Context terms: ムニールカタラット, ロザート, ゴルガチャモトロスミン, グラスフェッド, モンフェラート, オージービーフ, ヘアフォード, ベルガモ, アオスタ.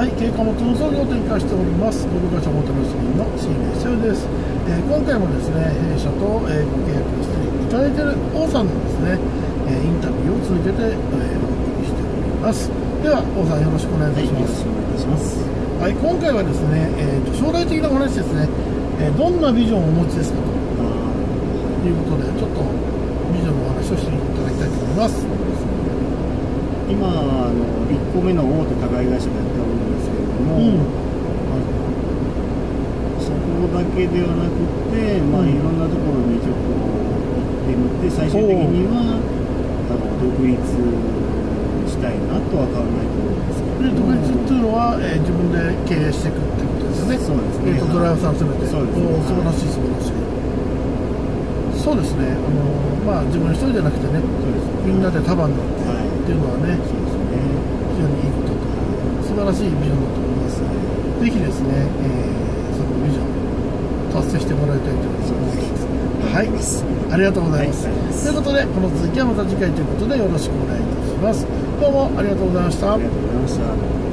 はい、軽貨物運送業を展開しておりますゴルガチャモトロスミンの新名修です。今回もですね、弊社とご契約していただいている王さんのですね、インタビューを続けてお送りしております。では、王さんよろしくお願いいたします。はい、今回はですね、将来的なお話ですね、どんなビジョンをお持ちですかということで、ちょっとビジョンのお話をしていただきたいと思います。今1個目の大手宅配会社でやっておるんですけれども、そこだけではなくて、いろんなところにちょっと行ってみて、最終的には独立したいなとは考えておるんですけど、独立っていうのは、自分で経営していくってことですよね。そうですね。ドライバーさん詰めて、素晴らしい素晴らしい。そうですね。自分一人じゃなくてね、みんなで束になって。っていうのはね、非常にいいことと素晴らしいビジョンだと思います。ぜひですね、そのビジョン達成してもらいたいと思います。はい、ありがとうございます。ということで、この続きはまた次回ということでよろしくお願いいたします。どうもありがとうございました。